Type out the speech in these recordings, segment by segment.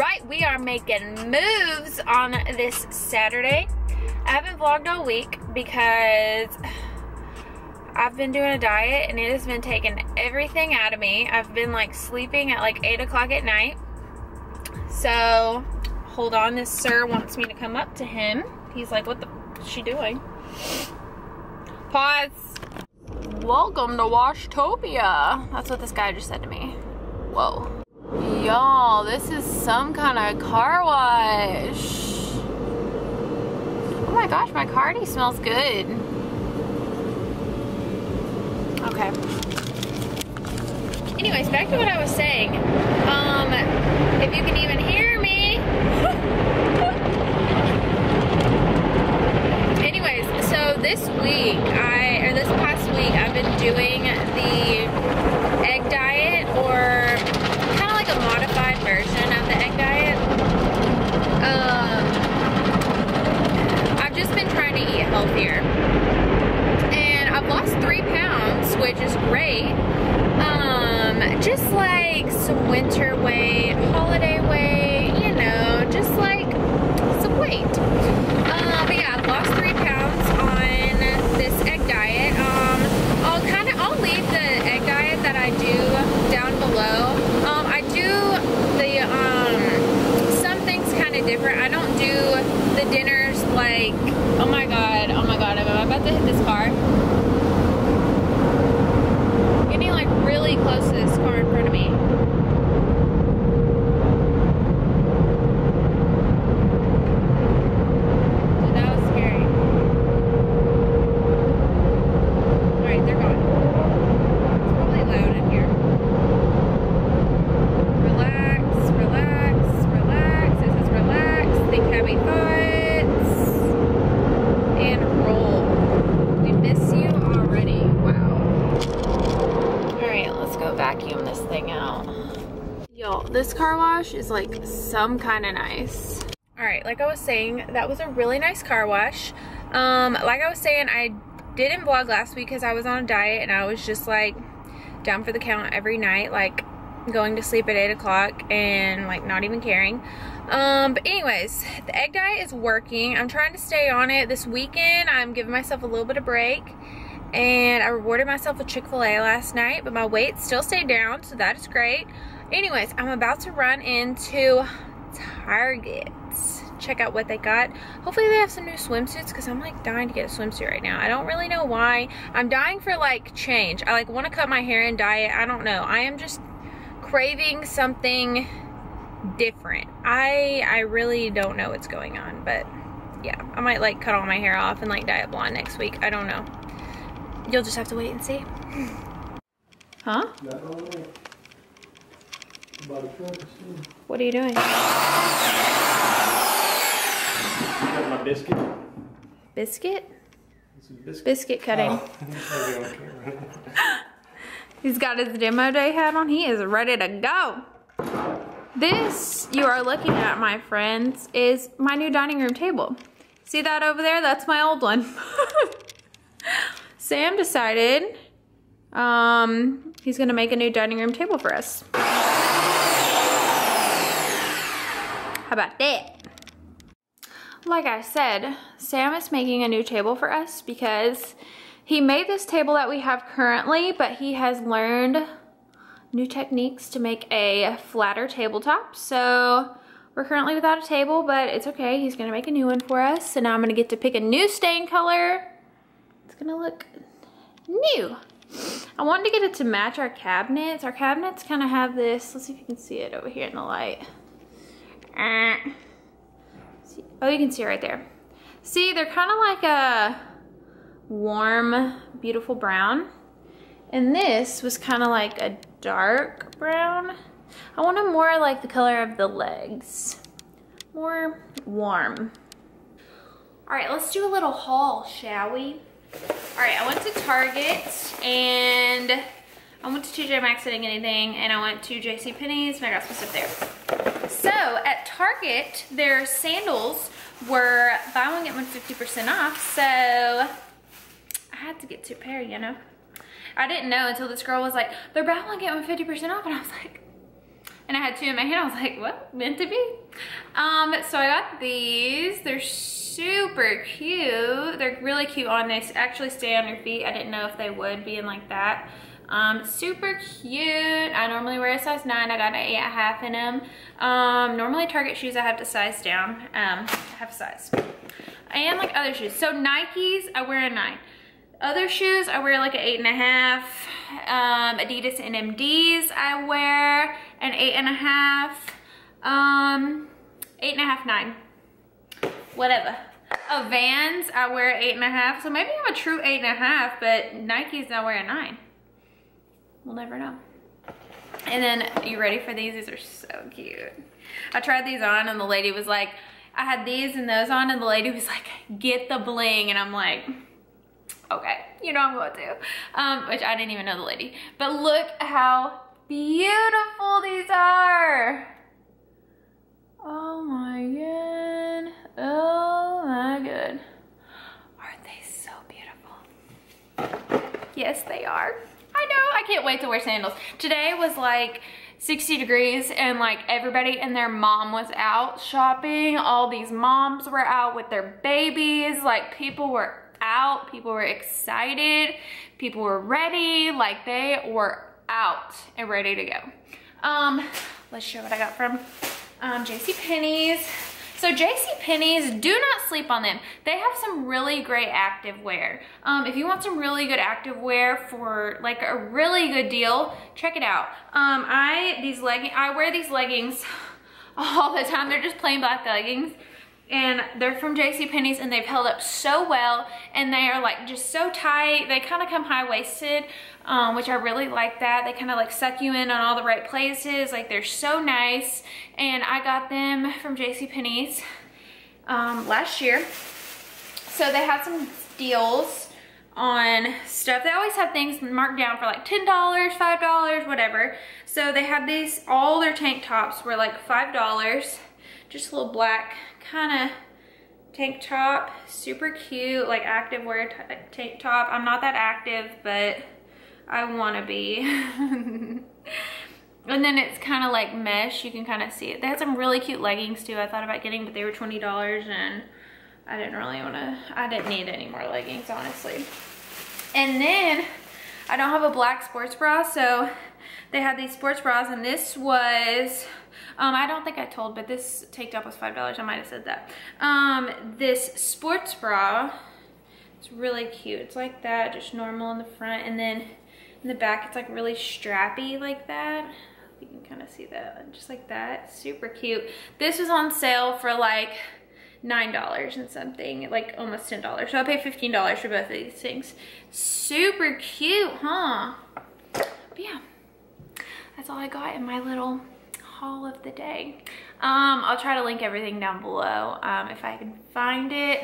right, we are making moves on this Saturday. I haven't vlogged all week because I've been doing a diet and it has been taking everything out of me. I've been like sleeping at like 8 o'clock at night. So, hold on, this sir wants me to come up to him. He's like, what the f is she doing? Pause. Welcome to Washtopia. That's what this guy just said to me. Whoa. Y'all, this is some kind of car wash. Oh my gosh, my car already smells good. Okay. Anyways, back to what I was saying. If you can even hear me. Anyways, so this week, this past week, I've been doing the egg diet, or kind of like a modified version of the egg diet. I've just been trying to eat healthier. And I've lost 3 pounds, which is great. Just like some winter weight, holiday weight, you know, just like some weight. But yeah, I've lost 3 pounds on this egg diet. I'll leave the egg diet that I do down below. I do the, some things kind of different. I don't do the dinners like, oh my God, I'm about to hit this car. Getting like really close to this car in front of me. So that was scary. All right, they're gone. It's probably loud in here. Relax, relax, relax. This is relax. Think heavy thoughts. And roll. We miss you already. Go vacuum this thing out. Y'all, this car wash is like some kind of nice. All right, like I was saying, that was a really nice car wash. Like I was saying, I didn't vlog last week because I was on a diet and I was just like down for the count every night, like going to sleep at 8 o'clock and like not even caring. But anyways, the egg diet is working. I'm trying to stay on it. This weekend, I'm giving myself a little bit of break. And I rewarded myself with Chick-fil-A last night, but my weight still stayed down, so that is great. Anyways, I'm about to run into Target, check out what they got. Hopefully they have some new swimsuits because I'm like dying to get a swimsuit right now. I don't really know why. I'm dying for like change. I like want to cut my hair and dye it. I don't know. I am just craving something different. I really don't know what's going on, but yeah. I might like cut all my hair off and like dye it blonde next week. I don't know. You'll just have to wait and see. Huh? What are you doing? Cut my biscuit. Biscuit? Biscuit cutting. Oh. He's got his demo day hat on. He is ready to go. This, you are looking at, my friends, is my new dining room table. See that over there? That's my old one. Sam decided he's gonna make a new dining room table for us. How about that? Like I said, Sam is making a new table for us because he made this table that we have currently, but he has learned new techniques to make a flatter tabletop. So we're currently without a table, but it's okay. He's gonna make a new one for us. So now I'm gonna get to pick a new stain color. Gonna look new. I wanted to get it to match our cabinets. Our cabinets kind of have this, let's see if you can see it over here in the light. See, oh, you can see it right there. See, they're kind of like a warm, beautiful brown. And this was kind of like a dark brown. I wanted more like the color of the legs. More warm. All right, let's do a little haul, shall we? All right, I went to Target and I went to TJ Maxx, didn't get anything, and I went to JCPenney's and I got some stuff there. So at Target, their sandals were buy one, get one 50% off. So I had to get 2 pair, you know. I didn't know until this girl was like, they're buy one, get one 50% off. And I was like, and I had two in my hand. I was like, what, meant to be? So I got these. They're super cute. They're really cute on. They actually stay on your feet. I didn't know if they would be in like that. Super cute. I normally wear a size 9. I got an 8.5 in them. Normally Target shoes I have to size down. Half size. And like other shoes. So Nikes, I wear a 9. Other shoes, I wear like an 8.5. Adidas NMDs, I wear an 8.5. 8.5, 9. Whatever. Vans, I wear 8.5. So maybe I'm a true 8.5, but Nikes, I wear a 9. We'll never know. And then, you ready for these? These are so cute. I tried these on and the lady was like, I had these and those on and the lady was like, get the bling. And I'm like, okay, you know I'm going to. Which I didn't even know the lady. But look how beautiful these are. Oh my God. Oh my God. Aren't they so beautiful? Yes, they are. I know, I can't wait to wear sandals. Today was like 60 degrees and like everybody and their mom was out shopping. All these moms were out with their babies. Like people were out, people were excited, people were ready. Like they were out and ready to go. Let's show what I got from JCPenney's. So JCPenney's, do not sleep on them. They have some really great active wear. If you want some really good active wear for like a really good deal, check it out. I wear these leggings all the time. They're just plain black leggings. And they're from JCPenney's and they've held up so well. And they are like just so tight. They kind of come high-waisted, which I really like that. They kind of like suck you in on all the right places. Like they're so nice. And I got them from JCPenney's last year. So they had some deals on stuff. They always have things marked down for like $10, $5, whatever. So they had these, all their tank tops were like $5. Just a little black kind of tank top, super cute, like active wear tank top. I'm not that active, but I want to be. And then it's kind of like mesh, you can kind of see it. They had some really cute leggings too I thought about getting, but they were $20 and I didn't really want to, I didn't need any more leggings, honestly. And then I don't have a black sports bra, so they had these sports bras and this was, I don't think I told, but this tank top was $5. I might have said that. This sports bra, it's really cute. It's like that, just normal in the front. And then in the back, it's like really strappy like that. You can kind of see that, just like that. Super cute. This was on sale for like $9 and something, like almost $10. So I paid $15 for both of these things. Super cute, huh? But yeah, that's all I got in my little haul of the day. I'll try to link everything down below if I can find it.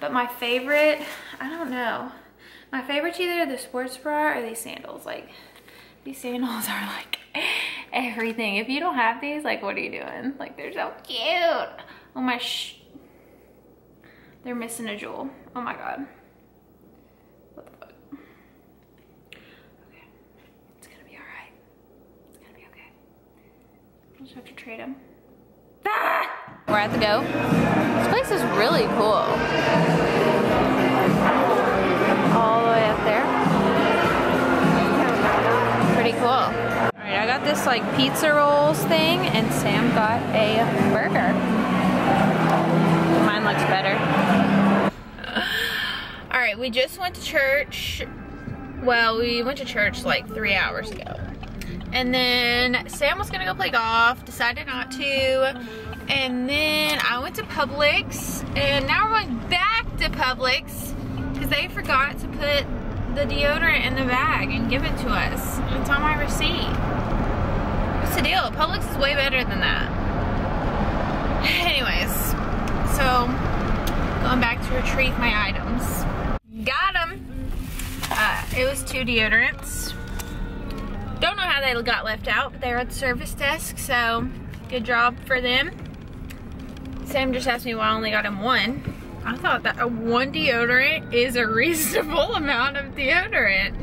But my favorite, I don't know. My favorite's either the sports bra or these sandals. Like these sandals are like everything. If you don't have these, like what are you doing? Like they're so cute. Oh my they're missing a jewel. Oh my God. What the fuck? Okay. It's gonna be all right. It's gonna be okay. We'll just have to trade them. Ah! We're at the Go. This place is really cool. All the way up there. Pretty cool. All right, I got this like pizza rolls thing and Sam got a burger. Mine looks better. All right, we just went to church. Well, we went to church like 3 hours ago. And then Sam was gonna go play golf, decided not to. And then I went to Publix and now we're going back to Publix because they forgot to put the deodorant in the bag and give it to us. It's on my receipt. What's the deal? Publix is way better than that. Anyways. So, going back to retrieve my items. Got them. It was 2 deodorants. Don't know how they got left out, but they were at the service desk, so good job for them. Sam just asked me why I only got him 1. I thought that 1 deodorant is a reasonable amount of deodorant.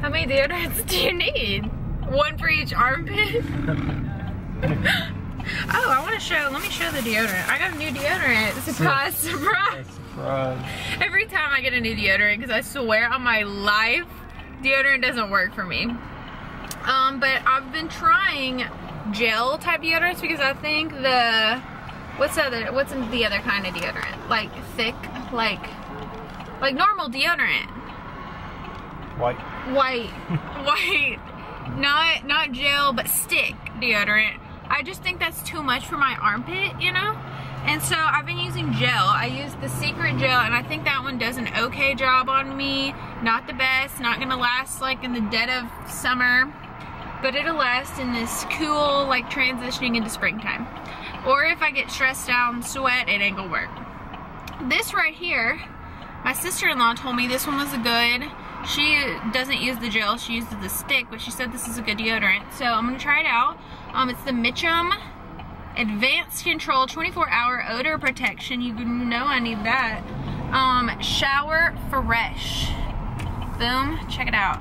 How many deodorants do you need? One for each armpit. Oh, I want to show, let me show the deodorant. I got a new deodorant. Surprise, surprise. Surprise. Every time I get a new deodorant, because I swear on my life, deodorant doesn't work for me. But I've been trying gel type deodorants because I think the, what's the other kind of deodorant? Like thick, like normal deodorant. White. Not gel, but stick deodorant. I just think that's too much for my armpit, you know? And so I've been using gel. I used the Secret Gel, and I think that one does an okay job on me. Not the best, not gonna last like in the dead of summer, but it'll last in this cool, like transitioning into springtime. Or if I get stressed out and sweat, it ain't gonna work. This right here, my sister-in-law told me this one was a good. She doesn't use the gel, she uses the stick, but she said this is a good deodorant. So I'm gonna try it out. It's the Mitchum Advanced Control 24-hour odor protection. You know I need that. Shower Fresh. Boom, check it out.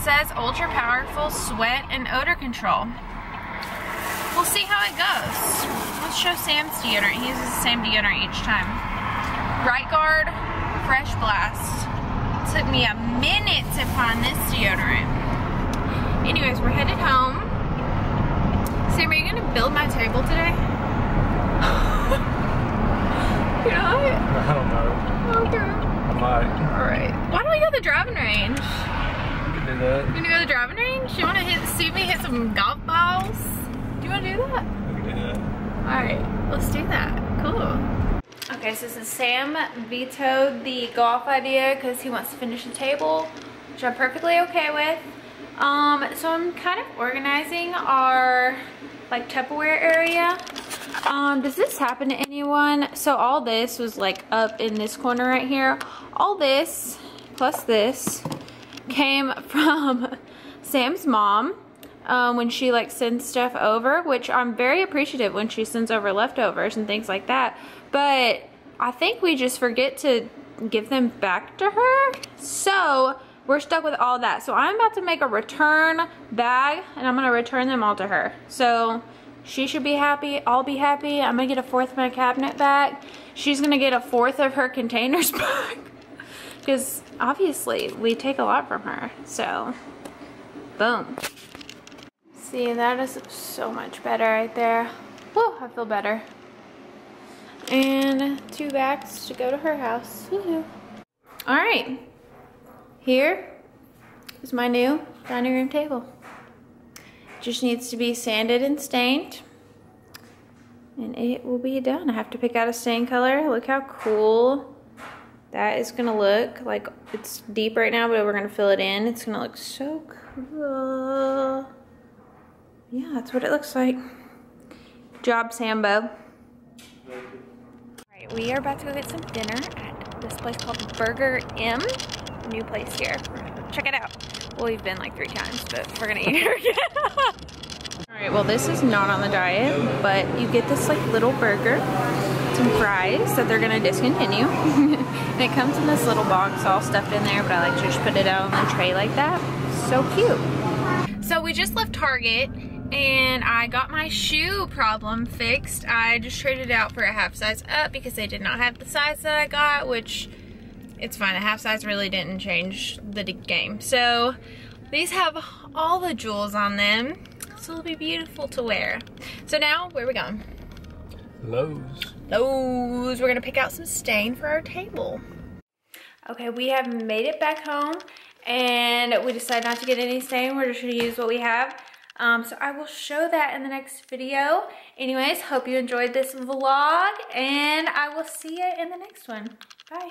Says ultra powerful sweat and odor control. We'll see how it goes. Let's show Sam's deodorant. He uses the same deodorant each time. Right Guard Fresh Blast. Took me a minute to find this deodorant. Anyways, we're headed home. Sam, are you gonna build my table today? You know what? I don't know. Okay. I might. Alright. Why don't we go to the driving range? We can do that. You gonna go to the driving range? You wanna see me hit some golf balls? Do you wanna do that? We can do that. Alright, let's do that. Cool. Okay, so Sam vetoed the golf idea because he wants to finish the table, which I'm perfectly okay with. So I'm kind of organizing our like Tupperware area. Does this happen to anyone? So all this was like up in this corner right here. All this plus this came from Sam's mom when she like sends stuff over, which I'm very appreciative when she sends over leftovers and things like that. But I think we just forget to give them back to her. So we're stuck with all that. So I'm about to make a return bag and I'm gonna return them all to her. So she should be happy, I'll be happy. I'm gonna get a fourth of my cabinet back. She's gonna get a fourth of her containers back. Because obviously we take a lot from her. So boom. See, that is so much better right there. Whew, I feel better. And two bags to go to her house. Woohoo. All right, here is my new dining room table. Just needs to be sanded and stained, and it will be done. I have to pick out a stain color. Look how cool that is gonna look. Like, it's deep right now, but we're gonna fill it in. It's gonna look so cool. Yeah, that's what it looks like. Good job, Sambo. We are about to go get some dinner at this place called Burger M. New place here. Check it out. Well, we've been like 3 times, but we're gonna eat here again. Alright, well this is not on the diet, but you get this like little burger, some fries that they're gonna discontinue. And it comes in this little box all stuffed in there, but I like to just put it out on the tray like that. So cute. So we just left Target. And I got my shoe problem fixed. I just traded out for a half size up because they did not have the size that I got, which it's fine. The half size really didn't change the game. So these have all the jewels on them, so it'll be beautiful to wear. So now, where are we going? Lowe's. Lowe's. We're gonna pick out some stain for our table. Okay, we have made it back home and we decided not to get any stain. We're just gonna use what we have. So I will show that in the next video. Anyways, hope you enjoyed this vlog and I will see you in the next one. Bye.